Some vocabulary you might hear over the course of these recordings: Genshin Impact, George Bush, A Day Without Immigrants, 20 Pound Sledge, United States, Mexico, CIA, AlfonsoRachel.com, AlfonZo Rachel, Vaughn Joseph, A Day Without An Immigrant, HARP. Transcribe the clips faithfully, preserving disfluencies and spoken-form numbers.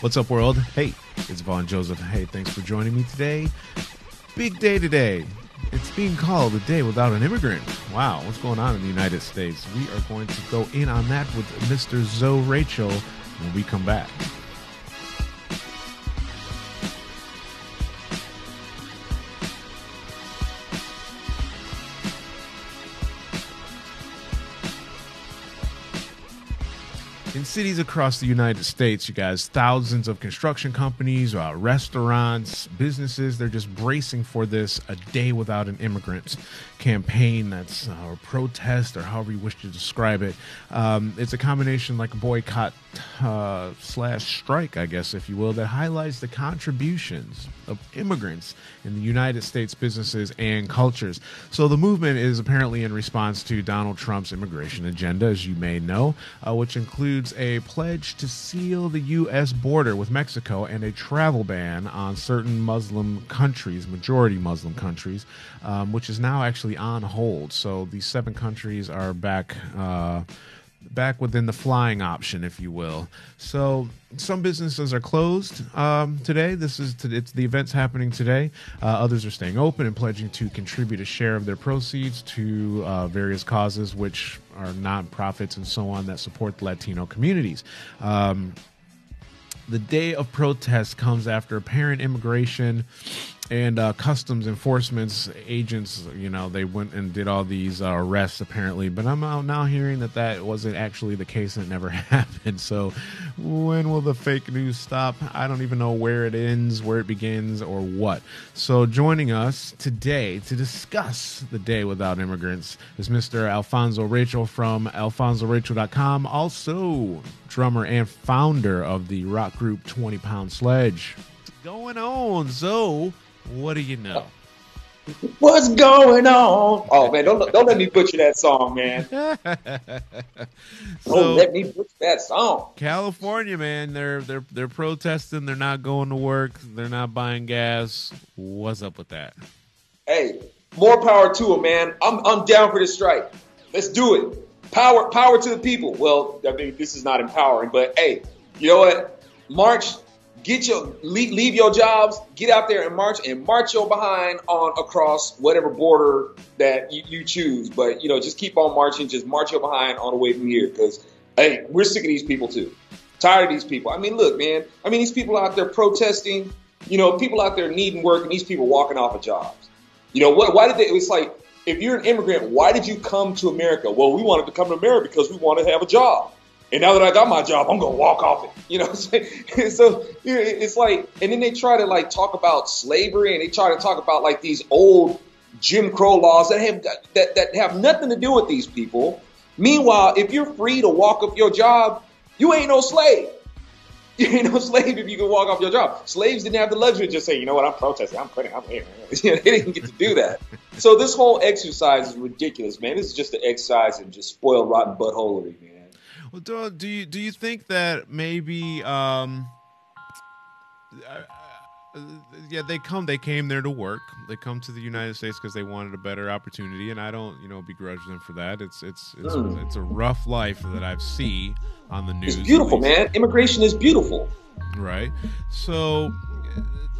What's up, world? Hey, it's Vaughn Joseph. Hey, thanks for joining me today. Big day today. It's being called a day without an immigrant. Wow, what's going on in the United States? We are going to go in on that with Mister Zo Rachel when we come back. In cities across the United States, you guys, thousands of construction companies, uh, restaurants, businesses, they're just bracing for this A Day Without an Immigrant campaign that's uh, or protest or however you wish to describe it. Um, it's a combination like a boycott uh, slash strike, I guess, if you will, that highlights the contributions of immigrants in the United States businesses and cultures. So the movement is apparently in response to Donald Trump's immigration agenda, as you may know, uh, which includes a pledge to seal the U S border with Mexico and a travel ban on certain Muslim countries, majority Muslim countries, um, which is now actually on hold. So these seven countries are back uh, back within the flying option, if you will. So some businesses are closed um, today. This is to, it's the event's happening today. Uh, others are staying open and pledging to contribute a share of their proceeds to uh, various causes, which are nonprofits and so on that support the Latino communities. Um, the day of protest comes after apparent immigration and uh, customs enforcement agents, you know, they went and did all these uh, arrests apparently. But I'm out now hearing that that wasn't actually the case and it never happened. So when will the fake news stop? I don't even know where it ends, where it begins, or what. So joining us today to discuss the Day Without Immigrants is Mister AlfonZo Rachel from Alfonso Rachel dot com, also drummer and founder of the rock group twenty pound sledge. Going on, Zo? What do you know? What's going on? Oh man, don't don't let me butcher that song, man. so, don't let me butcher that song. California, man, they're they're they're protesting. They're not going to work. They're not buying gas. What's up with that? Hey, more power to them, man. I'm I'm down for this strike. Let's do it. Power power to the people. Well, I mean, this is not empowering, but hey, you know what? March. Get your leave, leave your jobs, get out there and march and march your behind on across whatever border that you, you choose. But, you know, just keep on marching. Just march your behind all the way from here because, hey, we're sick of these people, too. Tired of these people. I mean, look, man. I mean, these people out there protesting, you know, people out there needing work and these people walking off of jobs. You know, what? Why did they? It's like if you're an immigrant, why did you come to America? Well, we wanted to come to America because we wanted to have a job. And now that I got my job, I'm going to walk off it. You know what I'm saying? So it's like, and then they try to like talk about slavery and they try to talk about like these old Jim Crow laws that have that, that have nothing to do with these people. Meanwhile, if you're free to walk off your job, you ain't no slave. You ain't no slave if you can walk off your job. Slaves didn't have the luxury to just say, you know what, I'm protesting, I'm quitting, I'm here. They didn't get to do that. So this whole exercise is ridiculous, man. This is just an exercise in just spoiled, rotten buttholery, man. Well, do you do you think that maybe, um, yeah, they come, they came there to work. They come to the United States because they wanted a better opportunity, and I don't, you know, begrudge them for that. It's it's it's, mm. it's a rough life that I've seen on the news. It's beautiful, man. Immigration is beautiful, right? So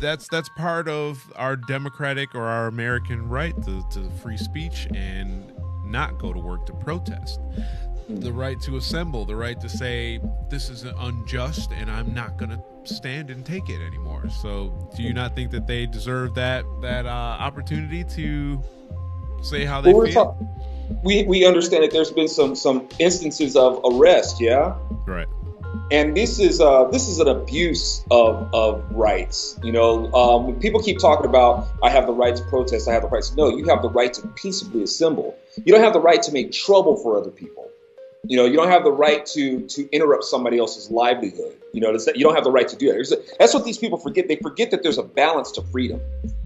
that's that's part of our democratic or our American right to, to free speech and not go to work to protest. The right to assemble, the right to say this is unjust and I'm not going to stand and take it anymore. So do you not think that they deserve that that uh, opportunity to say how they well, feel? We, we understand that there's been some some instances of arrest. Yeah. Right. And this is uh, this is an abuse of, of rights. You know, um, when people keep talking about I have the right to protest. I have the right to no, you have the right to peaceably assemble. You don't have the right to make trouble for other people. You know, you don't have the right to to interrupt somebody else's livelihood. You know, you don't have the right to do that. A, that's what these people forget. They forget that there's a balance to freedom.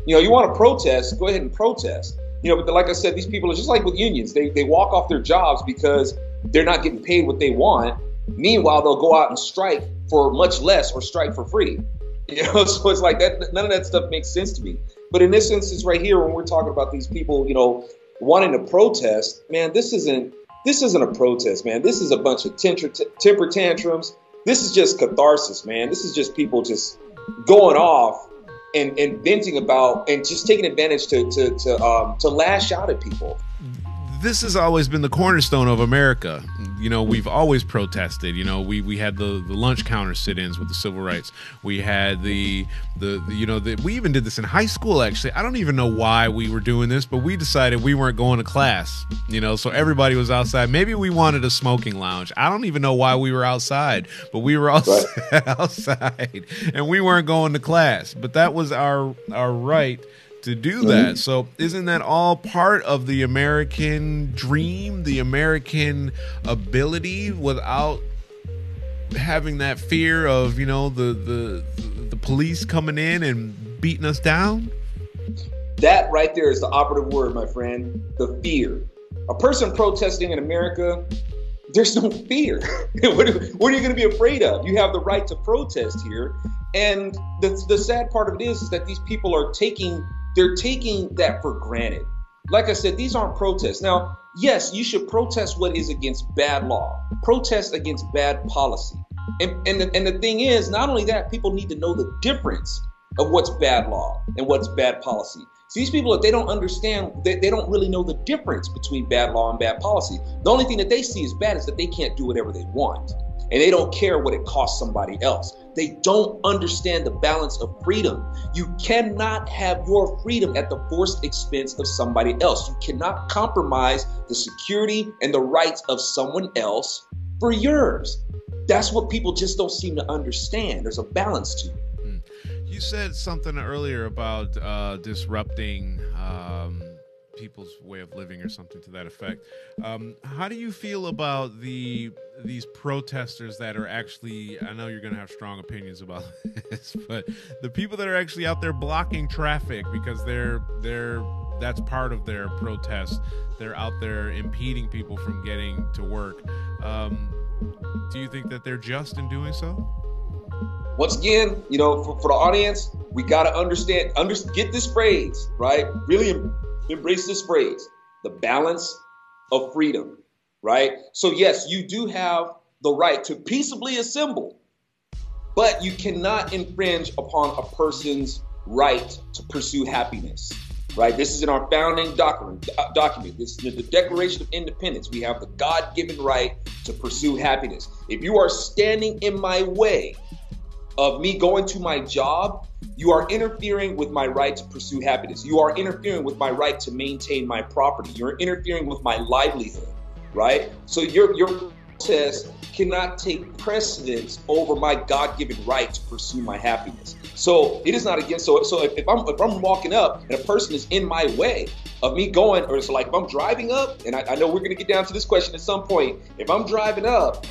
You know, you want to protest, go ahead and protest. You know, but like I said, these people are just like with unions. They they walk off their jobs because they're not getting paid what they want. Meanwhile, they'll go out and strike for much less or strike for free. You know, so it's like that. None of that stuff makes sense to me. But in this instance right here, when we're talking about these people, you know, wanting to protest, man, this isn't this isn't a protest, man. This is a bunch of temper tantrums. This is just catharsis, man. This is just people just going off and, and venting about and just taking advantage to to to, um, to lash out at people. This has always been the cornerstone of America. You know, we've always protested. You know, we, we had the, the lunch counter sit-ins with the civil rights. We had the, the, the you know, the, we even did this in high school, actually. I don't even know why we were doing this, but we decided we weren't going to class, you know, so everybody was outside. Maybe we wanted a smoking lounge. I don't even know why we were outside, but we were outside, right. outside and we weren't going to class. But that was our, our right to do that. So isn't that all part of the American dream, the American ability, without having that fear of, you know, the the the police coming in and beating us down? That right there is the operative word, my friend, the fear. A person protesting in America, there's no fear. What are, what are you going to be afraid of? You have the right to protest here. And the, the sad part of it is, is that these people are taking They're taking that for granted. Like I said, these aren't protests. Now, yes, you should protest what is against bad law, protest against bad policy. And, and, the, and the thing is, not only that, people need to know the difference of what's bad law and what's bad policy. So these people, if they don't understand, they, they don't really know the difference between bad law and bad policy. The only thing that they see as bad is that they can't do whatever they want. And they don't care what it costs somebody else. They don't understand the balance of freedom. You cannot have your freedom at the forced expense of somebody else. You cannot compromise the security and the rights of someone else for yours. That's what people just don't seem to understand. There's a balance to it. You said something earlier about uh, disrupting um, people's way of living or something to that effect. Um, how do you feel about the these protesters that are actually, I know you're going to have strong opinions about this, but the people that are actually out there blocking traffic because they're they're that's part of their protest. They're out there impeding people from getting to work. Um, do you think that they're just in doing so? Once again, you know, for, for the audience, we got to understand, under, get this phrase, right? Really embrace this phrase, the balance of freedom, right? So yes, you do have the right to peaceably assemble, but you cannot infringe upon a person's right to pursue happiness, right? This is in our founding document, document. This is the Declaration of Independence. We have the God-given right to pursue happiness. If you are standing in my way of me going to my job, you are interfering with my right to pursue happiness. You are interfering with my right to maintain my property. You're interfering with my livelihood, right? So your, your protest cannot take precedence over my God-given right to pursue my happiness. So it is not against, so, so if, if, I'm, if I'm walking up and a person is in my way of me going, or it's like if I'm driving up, and I, I know we're gonna get down to this question at some point, if I'm driving up,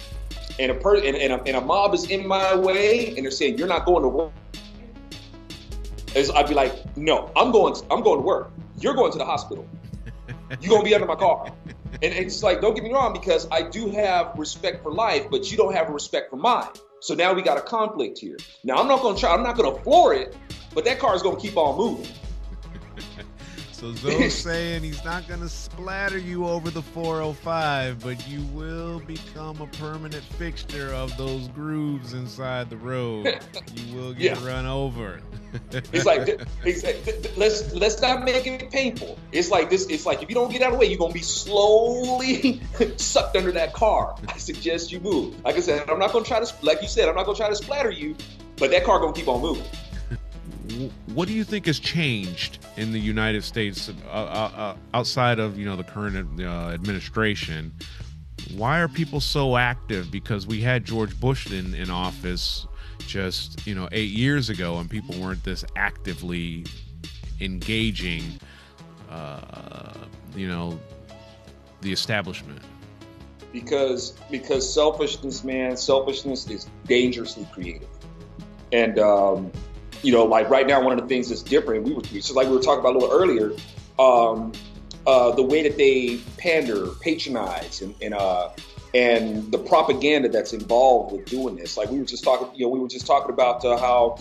And a, per and, and, a, and a mob is in my way, and they're saying you're not going to work, As I'd be like, no, I'm going. To, I'm going to work. You're going to the hospital. You're gonna be under my car. And it's like, don't get me wrong, because I do have respect for life, but you don't have respect for mine. So now we got a conflict here. Now I'm not gonna try. I'm not gonna floor it, but that car is gonna keep on moving. So Zo's saying he's not going to splatter you over the four oh five, but you will become a permanent fixture of those grooves inside the road. You will get yeah. run over. It's like, it's like, let's let's not make it painful. It's like this. It's like if you don't get out of the way, you're going to be slowly sucked under that car. I suggest you move. Like I said, I'm not going to try to, like you said, I'm not going to try to splatter you, but that car going to keep on moving. What do you think has changed in the United States uh, uh, outside of, you know, the current uh, administration? Why are people so active? Because we had George Bush in, in office just, you know, eight years ago, and people weren't this actively engaging, uh, you know, the establishment. Because because selfishness, man, selfishness is dangerously creative. And, um, you know, like right now, one of the things that's different, we were just like we were talking about a little earlier, um, uh, the way that they pander, patronize, and and, uh, and the propaganda that's involved with doing this. Like we were just talking, you know, we were just talking about uh, how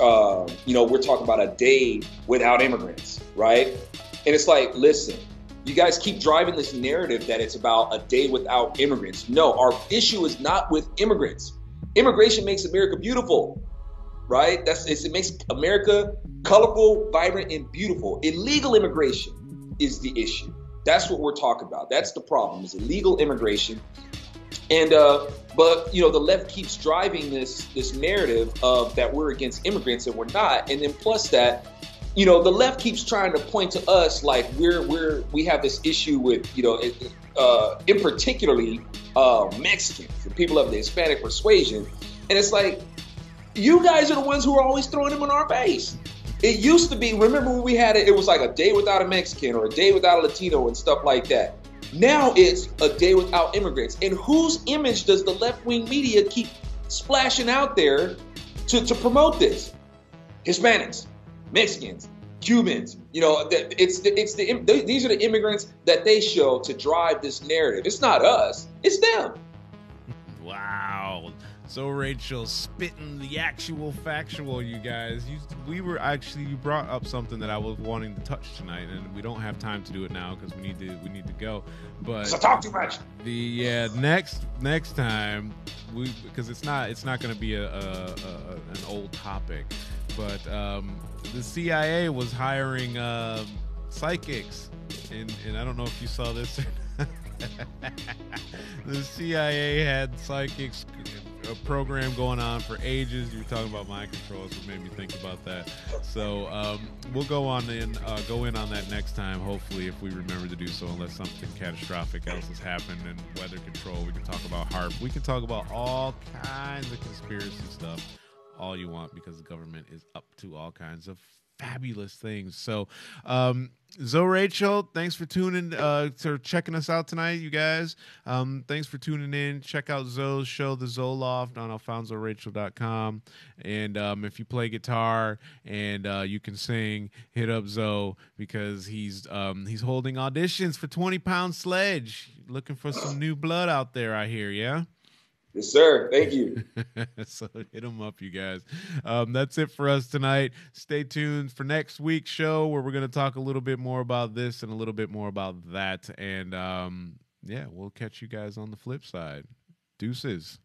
uh, you know, we're talking about a day without immigrants, right? And it's like, listen, you guys keep driving this narrative that it's about a day without immigrants. No, our issue is not with immigrants. Immigration makes America beautiful, right? That's it's, it makes America colorful, vibrant, and beautiful. Illegal immigration is the issue. That's what we're talking about. That's the problem, is illegal immigration. And uh, but you know, the left keeps driving this this narrative of that we're against immigrants, and we're not. And then plus that, you know, the left keeps trying to point to us like we're we're we have this issue with, you know, uh, in particularly uh, Mexicans and people of the Hispanic persuasion. And it's like, you guys are the ones who are always throwing them in our face. It used to be, remember when we had it, it was like a day without a Mexican or a day without a Latino and stuff like that. Now it's a day without immigrants. And whose image does the left-wing media keep splashing out there to, to promote this? Hispanics, Mexicans, Cubans, you know, it's the, it's the they, these are the immigrants that they show to drive this narrative. It's not us, it's them. Wow. So Rachel, spitting the actual factual, you guys. You, we were actually, you brought up something that I was wanting to touch tonight, and we don't have time to do it now because we need to we need to go. But so talk too much. The yeah, next next time we, because it's not it's not going to be a, a, a an old topic. But um, the C I A was hiring uh, psychics, and, and I don't know if you saw this or not. The C I A had psychics, a program going on for ages. You were talking about mind controls, which made me think about that. So um, we'll go on in, uh, go in on that next time, hopefully, if we remember to do so, unless something catastrophic else has happened. And weather control, we can talk about HARP. We can talk about all kinds of conspiracy stuff, all you want, because the government is up to all kinds of fabulous things. So um Zo Rachel, thanks for tuning uh to checking us out tonight, you guys. Um thanks for tuning in. Check out Zo's show, The Zo Loft, on Alfonzo Rachel dot com. And um if you play guitar and uh you can sing, hit up Zo, because he's um he's holding auditions for twenty pound sledge. Looking for some new blood out there, I hear. Yeah. Yes, sir. Thank you. So hit them up, you guys. Um, that's it for us tonight. Stay tuned for next week's show, where we're going to talk a little bit more about this and a little bit more about that. And, um, yeah, we'll catch you guys on the flip side. Deuces.